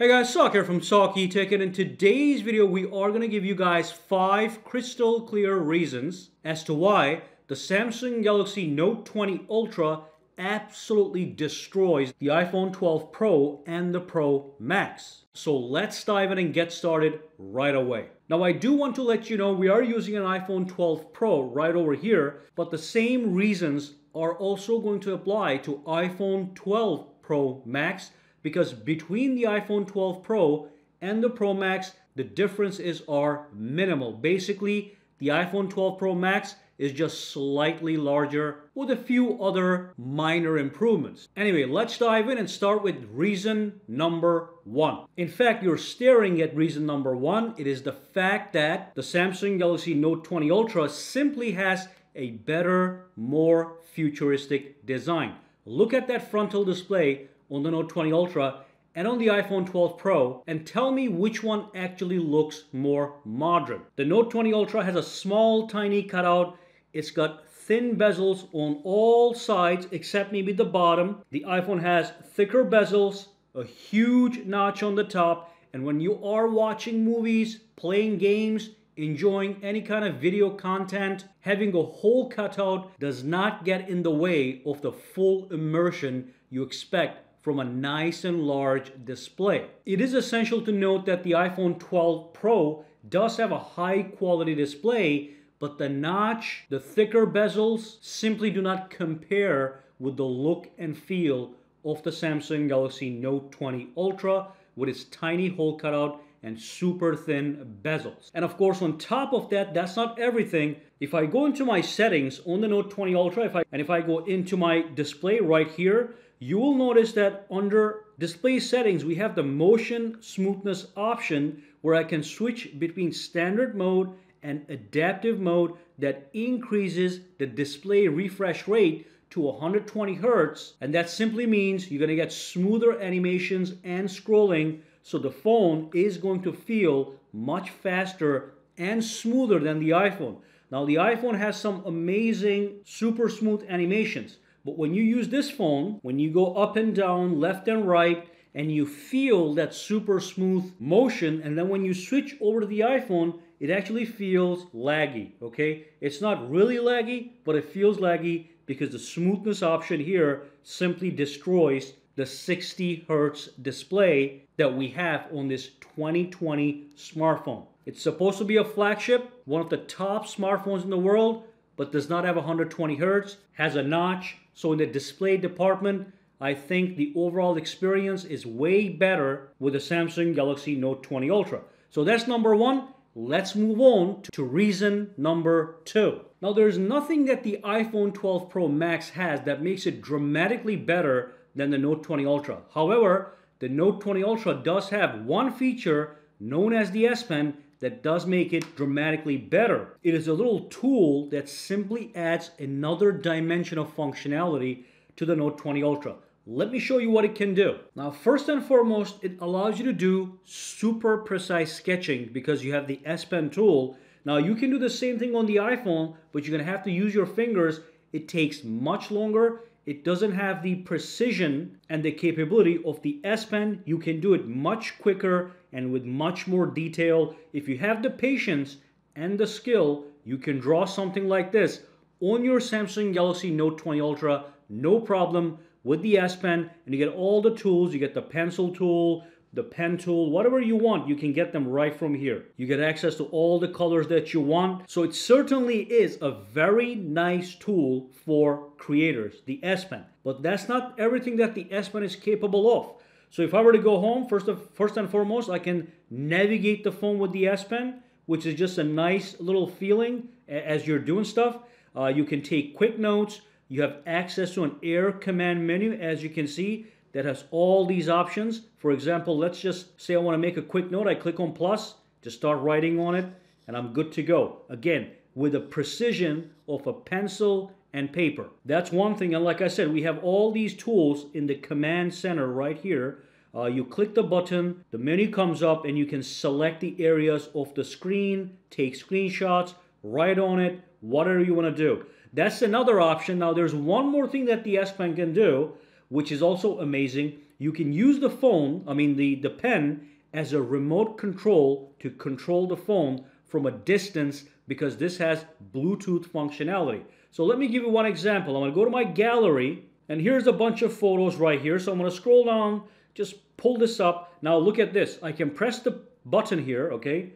Hey guys, Sak here from Sakitech, and in today's video we are going to give you guys 5 crystal clear reasons as to why the Samsung Galaxy Note 20 Ultra absolutely destroys the iPhone 12 Pro and the Pro Max. So let's dive in and get started right away. Now I do want to let you know we are using an iPhone 12 Pro right over here, but the same reasons are also going to apply to iPhone 12 Pro Max. Because between the iPhone 12 Pro and the Pro Max, the differences are minimal. Basically, the iPhone 12 Pro Max is just slightly larger with a few other minor improvements. Anyway, let's dive in and start with reason number 1. In fact, you're staring at reason number 1. It is the fact that the Samsung Galaxy Note 20 Ultra simply has a better, more futuristic design. Look at that frontal display on the Note 20 Ultra and on the iPhone 12 Pro and tell me which one actually looks more modern. The Note 20 Ultra has a small tiny cutout. It's got thin bezels on all sides except maybe the bottom. The iPhone has thicker bezels, a huge notch on the top, and when you are watching movies, playing games, enjoying any kind of video content, having a whole cutout does not get in the way of the full immersion you expect from a nice and large display. It is essential to note that the iPhone 12 Pro does have a high quality display, but the notch, the thicker bezels simply do not compare with the look and feel of the Samsung Galaxy Note 20 Ultra with its tiny hole cutout and super thin bezels. And of course, on top of that, that's not everything. If I go into my settings on the Note 20 Ultra, if I go into my display right here, you will notice that under display settings, we have the motion smoothness option where I can switch between standard mode and adaptive mode that increases the display refresh rate to 120 Hz. And that simply means you're gonna get smoother animations and scrolling. So the phone is going to feel much faster and smoother than the iPhone. Now the iPhone has some amazing, super smooth animations. But when you use this phone, when you go up and down, left and right, and you feel that super smooth motion, and then when you switch over to the iPhone, it actually feels laggy, okay? It's not really laggy, but it feels laggy because the smoothness option here simply destroys the 60 Hz display that we have on this 2020 smartphone. It's supposed to be a flagship, one of the top smartphones in the world, but does not have 120 Hz, has a notch. So in the display department, I think the overall experience is way better with the Samsung Galaxy Note 20 Ultra. So that's number 1. Let's move on to reason number 2. Now there's nothing that the iPhone 12 Pro Max has that makes it dramatically better than the Note 20 Ultra. However, the Note 20 Ultra does have one feature known as the S Pen that does make it dramatically better. It is a little tool that simply adds another dimension of functionality to the Note 20 Ultra. Let me show you what it can do. Now, first and foremost, it allows you to do super precise sketching because you have the S Pen tool. Now, you can do the same thing on the iPhone, but you're gonna have to use your fingers. It takes much longer. It doesn't have the precision and the capability of the S Pen. You can do it much quicker and with much more detail. If you have the patience and the skill, you can draw something like this on your Samsung Galaxy Note 20 Ultra, no problem, with the S Pen, and you get all the tools. You get the pencil tool, the pen tool, whatever you want, you can get them right from here. You get access to all the colors that you want. So it certainly is a very nice tool for creators, the S Pen. But that's not everything that the S Pen is capable of. So if I were to go home, first and foremost, I can navigate the phone with the S Pen, which is just a nice little feeling as you're doing stuff. You can take quick notes. You have access to an Air command menu, as you can see, that has all these options. For example, let's just say I want to make a quick note. I click on plus, just start writing on it, and I'm good to go. Again, with the precision of a pencil and paper. That's one thing, and like I said, we have all these tools in the command center right here. You click the button, the menu comes up, and you can select the areas of the screen, take screenshots, write on it, whatever you want to do. That's another option. Now, there's one more thing that the S Pen can do, which is also amazing. you can use the phone, the pen, as a remote control to control the phone from a distance, because this has Bluetooth functionality. So let me give you one example. I'm going to go to my gallery, and here's a bunch of photos right here. So I'm going to scroll down, just pull this up. Now look at this. I can press the button here, okay,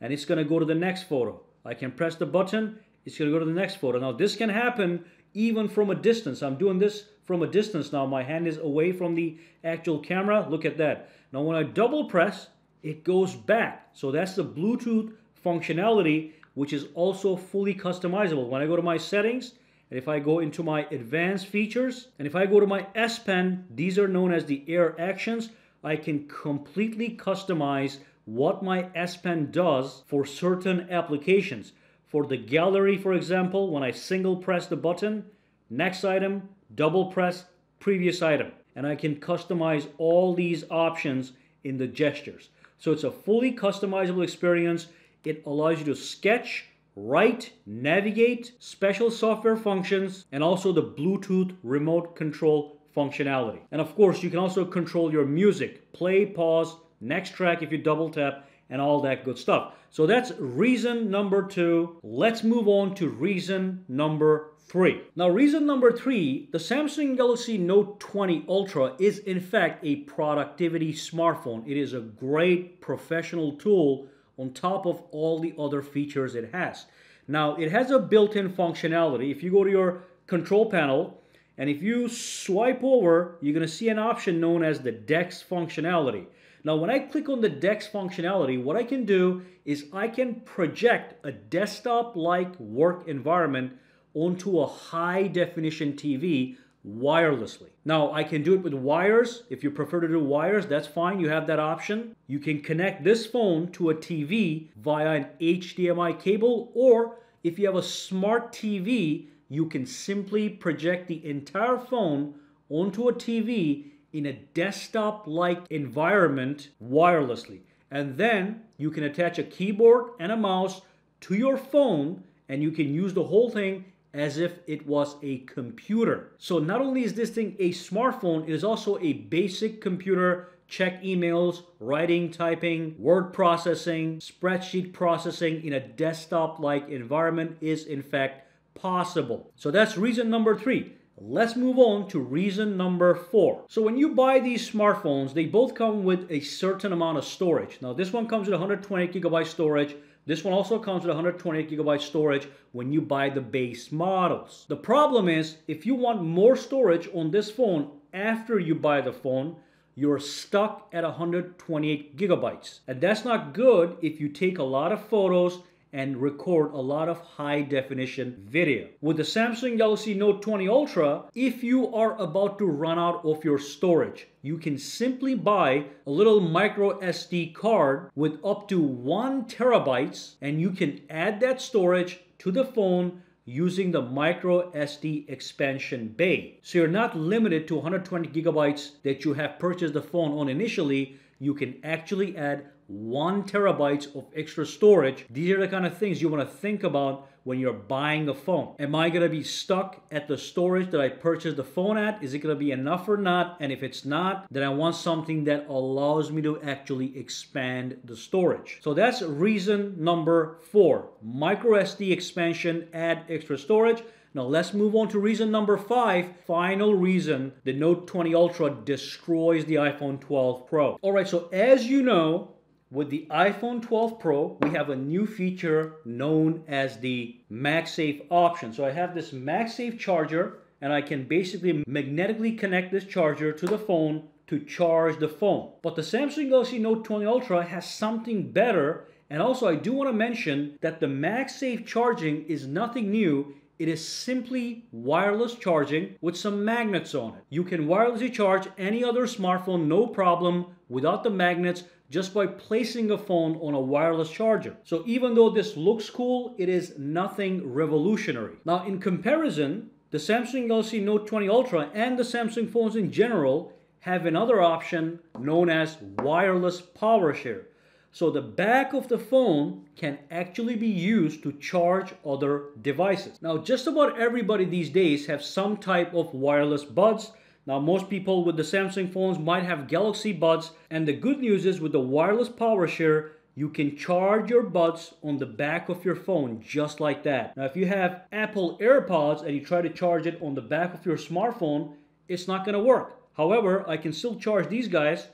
and it's going to go to the next photo. I can press the button, it's going to go to the next photo. Now this can happen even from a distance. I'm doing this from a distance now. My hand is away from the actual camera. Look at that. Now when I double press, it goes back. So that's the Bluetooth functionality, which is also fully customizable. When I go to my settings, and if I go into my advanced features, and if I go to my S Pen, these are known as the Air Actions, I can completely customize what my S Pen does for certain applications. For the gallery, for example, when I single press the button, next item, double press, previous item. And I can customize all these options in the gestures. So it's a fully customizable experience. It allows you to sketch, write, navigate, special software functions, and also the Bluetooth remote control functionality. And of course, you can also control your music, play, pause, next track if you double tap, and all that good stuff. So that's reason number two. Let's move on to reason number three. Now, reason number three, the Samsung Galaxy Note 20 Ultra is in fact a productivity smartphone. It is a great professional tool on top of all the other features it has. Now, it has a built-in functionality. If you go to your control panel, and if you swipe over, you're going to see an option known as the DeX functionality. Now, when I click on the DeX functionality, what I can do is I can project a desktop-like work environment onto a high-definition TV wirelessly. Now, I can do it with wires. If you prefer to do wires, that's fine. You have that option. You can connect this phone to a TV via an HDMI cable, or if you have a smart TV, you can simply project the entire phone onto a TV in a desktop-like environment wirelessly. And then you can attach a keyboard and a mouse to your phone, and you can use the whole thing as if it was a computer. So not only is this thing a smartphone, it is also a basic computer. Check emails, writing, typing, word processing, spreadsheet processing in a desktop-like environment is in fact possible. So that's reason number three. Let's move on to reason number four. So when you buy these smartphones, they both come with a certain amount of storage. Now this one comes with 128GB storage. This one also comes with 128GB storage when you buy the base models. The problem is, if you want more storage on this phone after you buy the phone, you're stuck at 128GB. And that's not good if you take a lot of photos and record a lot of high-definition video. With the Samsung Galaxy Note 20 Ultra, if you are about to run out of your storage, you can simply buy a little micro SD card with up to 1TB, and you can add that storage to the phone using the micro SD expansion bay. So you're not limited to 120GB that you have purchased the phone on initially. You can actually add 1TB of extra storage. These are the kind of things you want to think about when you're buying a phone. Am I going to be stuck at the storage that I purchased the phone at? Is it going to be enough or not? And if it's not, then I want something that allows me to actually expand the storage. So that's reason number four. Micro SD expansion, add extra storage. Now let's move on to reason number five. Final reason, the Note 20 Ultra destroys the iPhone 12 Pro. All right, so as you know, with the iPhone 12 Pro, we have a new feature known as the MagSafe option. So I have this MagSafe charger, and I can basically magnetically connect this charger to the phone to charge the phone. But the Samsung Galaxy Note 20 Ultra has something better. And also, I do want to mention that the MagSafe charging is nothing new. It is simply wireless charging with some magnets on it. You can wirelessly charge any other smartphone, no problem, without the magnets, just by placing a phone on a wireless charger. So even though this looks cool, it is nothing revolutionary. Now in comparison, the Samsung Galaxy Note 20 Ultra and the Samsung phones in general have another option known as wireless power share. So the back of the phone can actually be used to charge other devices. Now just about everybody these days have some type of wireless buds. Now, most people with the Samsung phones might have Galaxy Buds, and the good news is with the wireless power share, you can charge your buds on the back of your phone just like that. Now, if you have Apple AirPods and you try to charge it on the back of your smartphone, it's not going to work. However, I can still charge these guys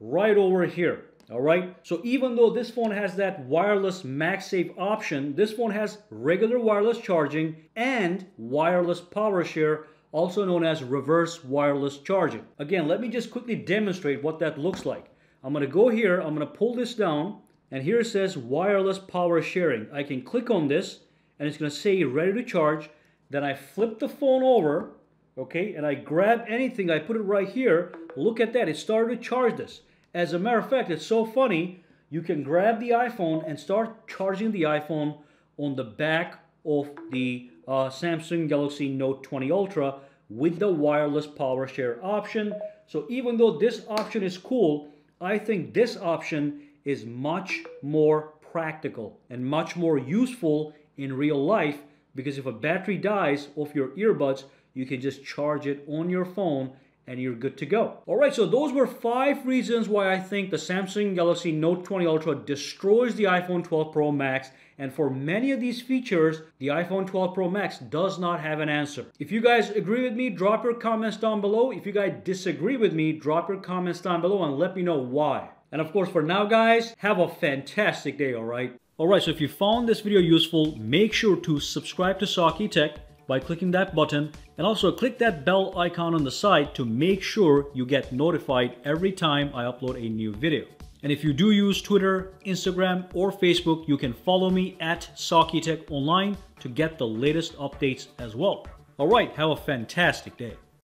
right over here. All right, so even though this phone has that wireless MagSafe option, this phone has regular wireless charging and wireless power share, also known as reverse wireless charging. Again, let me just quickly demonstrate what that looks like. I'm going to go here, I'm going to pull this down, and here it says wireless power sharing. I can click on this and it's going to say ready to charge. Then I flip the phone over, okay, and I grab anything, I put it right here. Look at that, it started to charge this. As a matter of fact, it's so funny, you can grab the iPhone and start charging the iPhone on the back of the Samsung Galaxy Note 20 Ultra with the wireless power share option. So even though this option is cool, I think this option is much more practical and much more useful in real life, because if a battery dies off your earbuds, you can just charge it on your phone and you're good to go. All right, so those were 5 reasons why I think the Samsung Galaxy Note 20 Ultra destroys the iPhone 12 Pro Max. And for many of these features, the iPhone 12 Pro Max does not have an answer. If you guys agree with me, drop your comments down below. If you guys disagree with me, drop your comments down below and let me know why. And of course, for now, guys, have a fantastic day, all right? All right, so if you found this video useful, make sure to subscribe to Sakitech by clicking that button, and also click that bell icon on the side to make sure you get notified every time I upload a new video. And if you do use Twitter, Instagram, or Facebook, you can follow me at Sakitech Online to get the latest updates as well. All right, have a fantastic day.